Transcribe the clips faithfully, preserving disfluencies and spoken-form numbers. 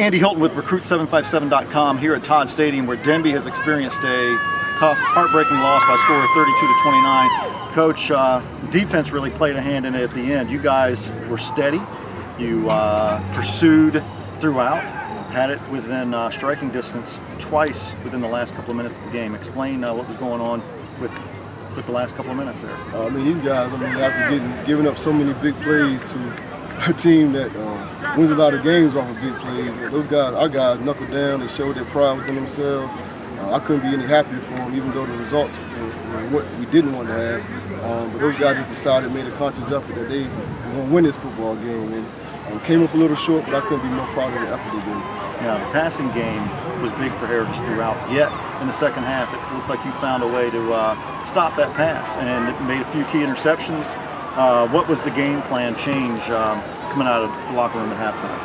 Andy Hilton with Recruit seven five seven dot com here at Todd Stadium, where Denbigh has experienced a tough, heartbreaking loss by a score of thirty-two to twenty-nine. Coach, uh, defense really played a hand in it at the end. You guys were steady. You uh, pursued throughout, had it within uh, striking distance twice within the last couple of minutes of the game. Explain uh, what was going on with with the last couple of minutes there. Uh, I mean, these guys, I mean, after getting, giving up so many big plays to a team that uh, wins a lot of games off of big plays, those guys, our guys knuckled down and showed their pride within themselves. Uh, I couldn't be any happier for them, even though the results were, were what we didn't want to have. Um, but those guys just decided, made a conscious effort that they were going to win this football game. And, Um, came up a little short, but I couldn't be more proud of the effort they did. Now, the passing game was big for Heritage throughout, yet in the second half it looked like you found a way to uh, stop that pass and it made a few key interceptions. Uh, what was the game plan change um, coming out of the locker room at halftime?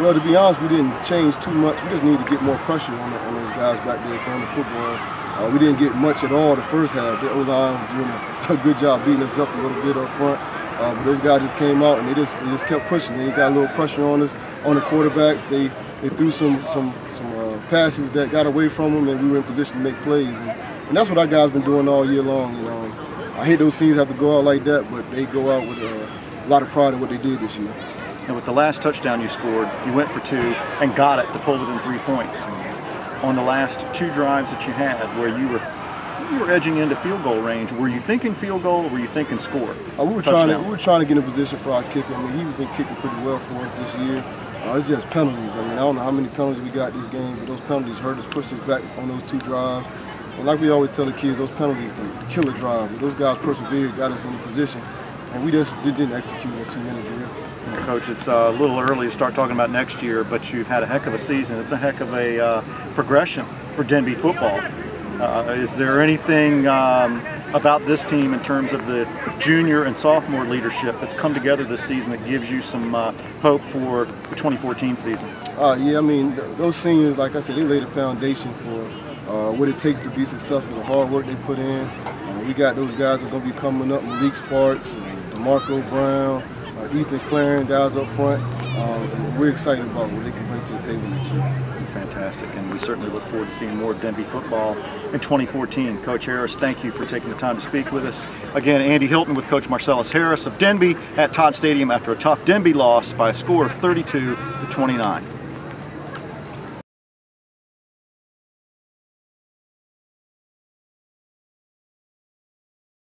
Well, to be honest, we didn't change too much. We just needed to get more pressure on, the, on those guys back there throwing the football. Uh, we didn't get much at all the first half. The O-line was doing a, a good job beating us up a little bit up front. Uh, but those guys just came out and they just, they just kept pushing. They got a little pressure on us, on the quarterbacks. They they threw some some some uh, passes that got away from them, and we were in position to make plays. And, and that's what our guys been doing all year long. You know, I hate those scenes have to go out like that, but they go out with uh, a lot of pride in what they did this year. And with the last touchdown you scored, you went for two and got it to pull within three points. On the last two drives that you had, where you were. You were edging into field goal range. Were you thinking field goal or were you thinking score? Uh, we, were trying to, we were trying to get in position for our kicker. I mean, he's been kicking pretty well for us this year. Uh, it's just penalties. I mean, I don't know how many penalties we got this game, but those penalties hurt us, pushed us back on those two drives. And like we always tell the kids, those penalties can kill a drive. But those guys persevered, got us in the position, and we just didn't execute in a two-minute drill. You know, Coach, it's a little early to start talking about next year, but you've had a heck of a season. It's a heck of a uh, progression for Denbigh football. Uh, is there anything um, about this team in terms of the junior and sophomore leadership that's come together this season that gives you some uh, hope for the twenty fourteen season? Uh, yeah, I mean, th those seniors, like I said, they laid a foundation for uh, what it takes to be successful, the hard work they put in. Uh, we got those guys that are going to be coming up, Malik Sparks, uh, DeMarco Brown, uh, Ethan Claren, guys up front. Um, and we're excited about what they can bring to the table next year. Fantastic, and we certainly look forward to seeing more of Denbigh football in twenty fourteen. Coach Harris, thank you for taking the time to speak with us. Again, Andy Hilton with Coach Marcellus Harris of Denbigh at Todd Stadium after a tough Denbigh loss by a score of thirty-two to twenty-nine.